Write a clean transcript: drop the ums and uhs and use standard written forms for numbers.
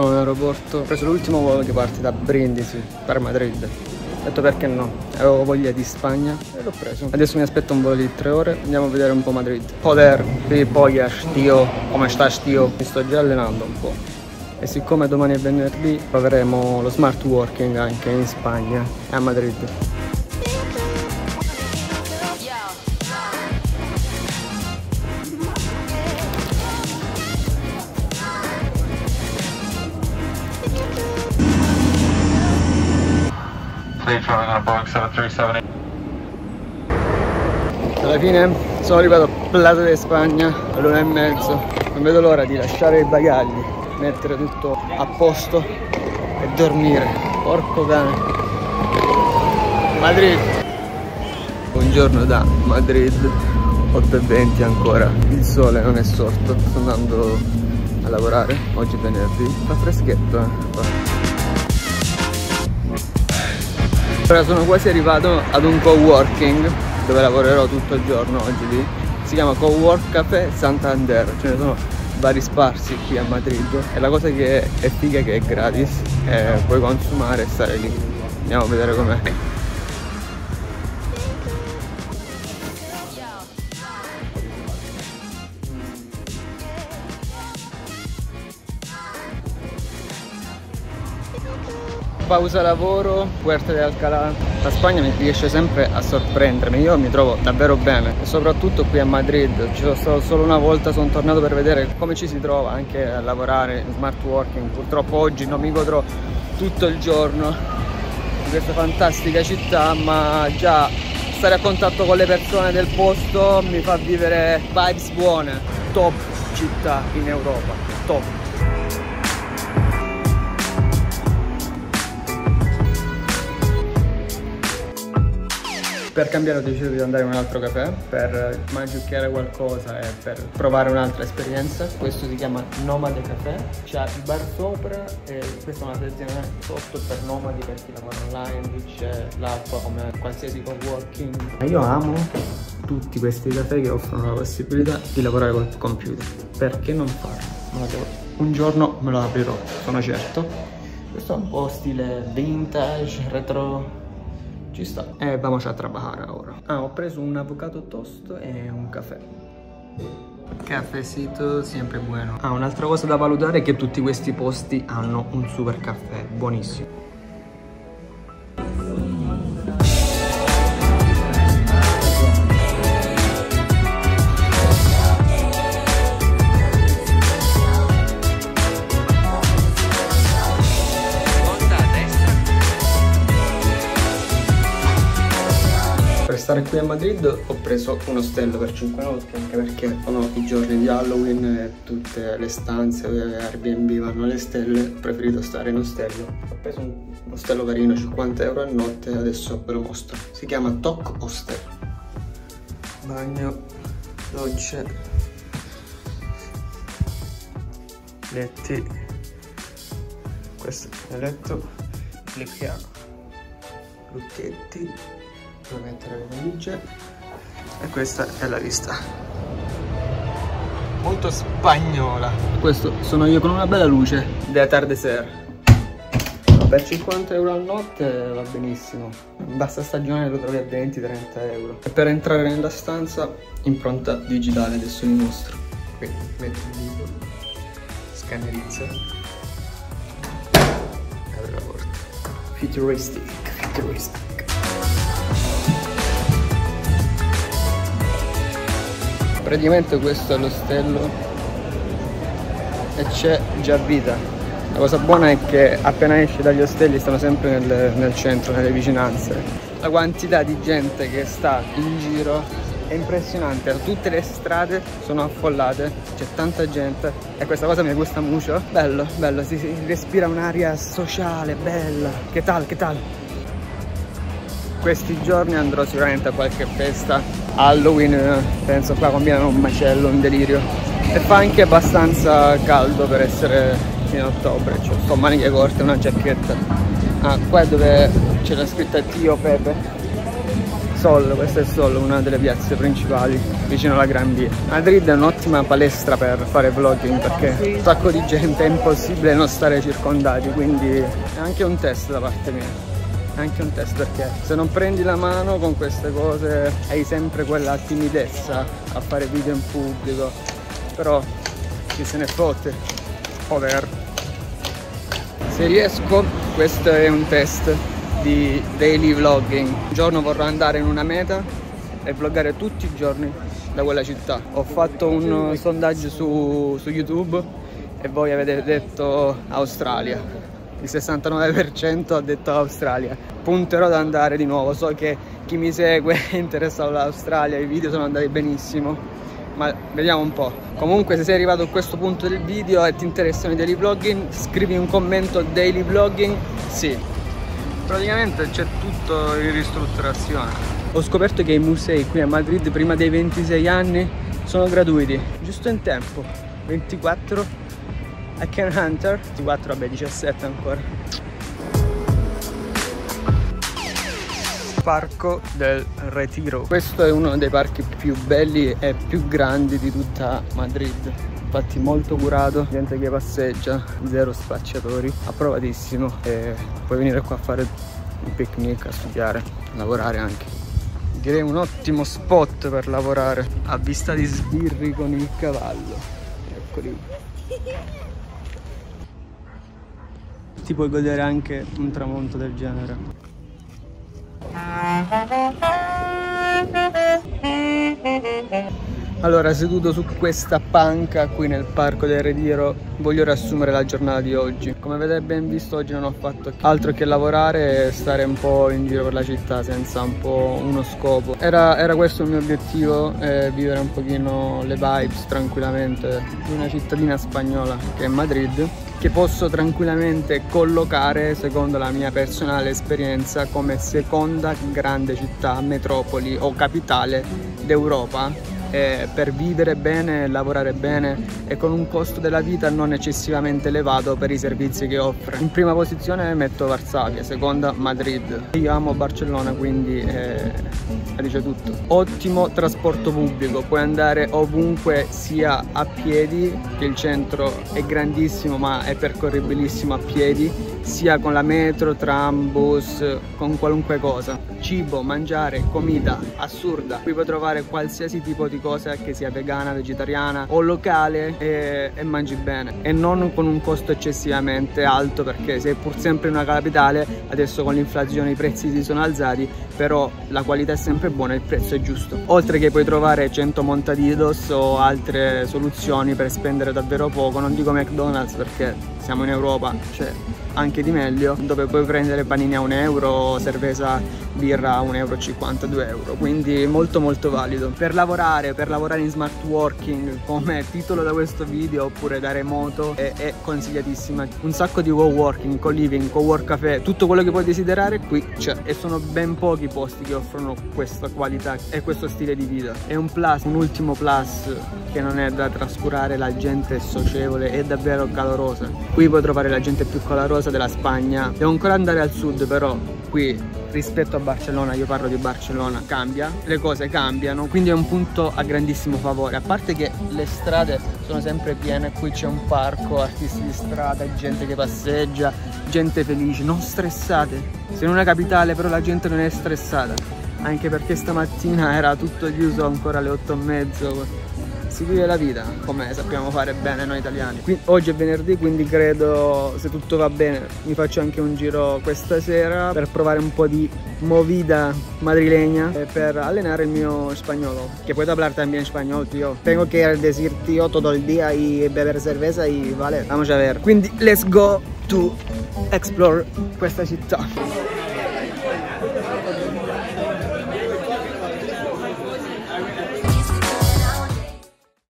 sono all'aeroporto, ho preso l'ultimo volo che parte da Brindisi per Madrid. Ho detto perché no, avevo voglia di Spagna e l'ho preso. Adesso mi aspetto un volo di 3 ore, andiamo a vedere un po' Madrid. Poder, pipollas, tío, come stai tío? Mi sto già allenando un po'. E siccome domani è venerdì proveremo lo smart working anche in Spagna e a Madrid. Alla fine sono arrivato a Plaza de Spagna all'1:30. Non vedo l'ora di lasciare i bagagli, mettere tutto a posto e dormire. Porco cane. Madrid. Buongiorno da Madrid. 8:20 ancora. Il sole non è sorto. Sto andando a lavorare. Oggi è venerdì. Fa freschetto, eh? Ora sono quasi arrivato ad un coworking dove lavorerò tutto il giorno oggi lì. Si chiama Cowork Café Santander, ce ne sono vari sparsi qui a Madrid e la cosa che è figa è che è gratis, puoi consumare e stare lì. Andiamo a vedere com'è. Pausa lavoro, Puerto de Alcalá. La Spagna mi riesce sempre a sorprendermi, io mi trovo davvero bene e soprattutto qui a Madrid. Ci sono stato solo una volta, sono tornato per vedere come ci si trova anche a lavorare in smart working. Purtroppo oggi non mi godrò tutto il giorno in questa fantastica città, ma già stare a contatto con le persone del posto mi fa vivere vibes buone. Top città in Europa, top. Per cambiare ho deciso di andare in un altro caffè per mangiucchiare qualcosa e per provare un'altra esperienza. Questo si chiama Nomad Cafè, c'ha il bar sopra e questa è una sezione sotto per nomadi, per chi lavora online, lì c'è l'acqua come qualsiasi coworking. Io amo tutti questi caffè che offrono la possibilità di lavorare col computer. Perché non farlo? Un giorno me lo aprirò, sono certo. Questo è un po' stile vintage, retro. Ci sta. E vamos a trabajar ora. Ah, ho preso un avocado toast e un caffè. Caffecito sempre buono. Ah, un'altra cosa da valutare è che tutti questi posti hanno un super caffè buonissimo. Per stare qui a Madrid ho preso un ostello per 5 notti, anche perché sono i giorni di Halloween e tutte le stanze dove Airbnb vanno alle stelle, ho preferito stare in ostello. Ho preso un ostello carino, 50 € a notte, adesso ve lo mostro. Si chiama Toc Hostel. Bagno, docce, letti. Questo è il letto, flicchia, lucchetti. Puoi mettere le valigie e questa è la vista molto spagnola. Questo sono io con una bella luce da atardecer. No, per 50 € a notte va benissimo, basta stagione lo trovi a 20-30 €. E per entrare nella stanza impronta digitale, adesso vi mostro. Qui metti il dito, scannerizza, apri la porta. Futuristic. Praticamente questo è l'ostello e c'è già vita. La cosa buona è che appena esci dagli ostelli stanno sempre nel centro, nelle vicinanze. La quantità di gente che sta in giro è impressionante, tutte le strade sono affollate, c'è tanta gente e questa cosa mi gusta molto. Bello, bello, si respira un'aria sociale, bella. Che tal, che tal? Questi giorni andrò sicuramente a qualche festa Halloween, penso qua combinano un macello, un delirio. E fa anche abbastanza caldo per essere fino a ottobre, cioè sto maniche corte, una giacchetta. Ah, qua è dove c'è la scritta Tio Pepe Sol, questa è Sol, una delle piazze principali vicino alla Gran Via. Madrid è un'ottima palestra per fare vlogging perché un sacco di gente, è impossibile non stare circondati, quindi è anche un test da parte mia. Anche un test, perché se non prendi la mano con queste cose hai sempre quella timidezza a fare video in pubblico, però chi se ne fotte, over. Se riesco, questo è un test di daily vlogging. Un giorno vorrò andare in una meta e vloggare tutti i giorni da quella città. Ho fatto un sondaggio su YouTube e voi avete detto Australia. Il 69% ha detto Australia. Punterò ad andare di nuovo. So che chi mi segue è interessato all'Australia, i video sono andati benissimo, ma vediamo un po'. Comunque, se sei arrivato a questo punto del video e ti interessano i daily vlogging, scrivi un commento daily vlogging, sì. Praticamente c'è tutto in ristrutturazione. Ho scoperto che i musei qui a Madrid prima dei 26 anni sono gratuiti. Giusto in tempo, 24 I can hunter, 24, vabbè 17 ancora. Parco del Retiro. Questo è uno dei parchi più belli e più grandi di tutta Madrid. Infatti molto curato, gente che passeggia, zero spacciatori, approvatissimo. E puoi venire qua a fare un picnic, a studiare, a lavorare anche. Direi un ottimo spot per lavorare. A vista di sbirri con il cavallo. Eccoli. Ti puoi godere anche un tramonto del genere. Allora, seduto su questa panca qui nel Parco del Retiro, voglio riassumere la giornata di oggi. Come avete ben visto, oggi non ho fatto altro che lavorare e stare un po' in giro per la città senza un po' uno scopo. Era questo il mio obiettivo, vivere un pochino le vibes tranquillamente di una cittadina spagnola che è Madrid, che posso tranquillamente collocare, secondo la mia personale esperienza, come seconda grande città, metropoli o capitale d'Europa, per vivere bene, lavorare bene e con un costo della vita non eccessivamente elevato per i servizi che offre. In prima posizione metto Varsavia, seconda Madrid. Io amo Barcellona, quindi dice tutto. Ottimo trasporto pubblico, puoi andare ovunque sia a piedi, che il centro è grandissimo ma è percorribilissimo a piedi, sia con la metro, tram, bus, con qualunque cosa. Cibo, mangiare, comida assurda. Qui puoi trovare qualsiasi tipo di cosa, che sia vegana, vegetariana o locale, e mangi bene e non con un costo eccessivamente alto, perché sei pur sempre in una capitale. Adesso con l'inflazione i prezzi si sono alzati, però la qualità è sempre buona e il prezzo è giusto. Oltre che puoi trovare 100 montaditos o altre soluzioni per spendere davvero poco. Non dico McDonald's perché siamo in Europa, cioè anche di meglio, dove puoi prendere panini a 1 euro, cerveza, birra a 1,50 euro, 2 euro, quindi molto molto valido. Per lavorare in smart working, come titolo da questo video, oppure da remoto, è consigliatissima. Un sacco di coworking, co-living, cowork café, tutto quello che puoi desiderare qui c'è, e sono ben pochi posti che offrono questa qualità e questo stile di vita. È un plus, un ultimo plus che non è da trascurare, la gente è socievole, è davvero calorosa. Qui puoi trovare la gente più calorosa della Spagna. Devo ancora andare al sud, però qui rispetto a Barcellona, io parlo di Barcellona, cambia, le cose cambiano, quindi è un punto a grandissimo favore. A parte che le strade sono sempre piene, qui c'è un parco, artisti di strada, gente che passeggia, gente felice, non stressate. Sei in una capitale però la gente non è stressata, anche perché stamattina era tutto chiuso ancora alle 8:30. Si vive la vita come sappiamo fare bene noi italiani. Qui, oggi è venerdì, quindi credo, se tutto va bene, mi faccio anche un giro questa sera per provare un po' di movida madrileña e per allenare il mio spagnolo. Que puedo hablar también español, tío. Tengo que decir tío todo el día y beber cerveza y vale. Vamos a ver. Quindi let's go to explore questa città.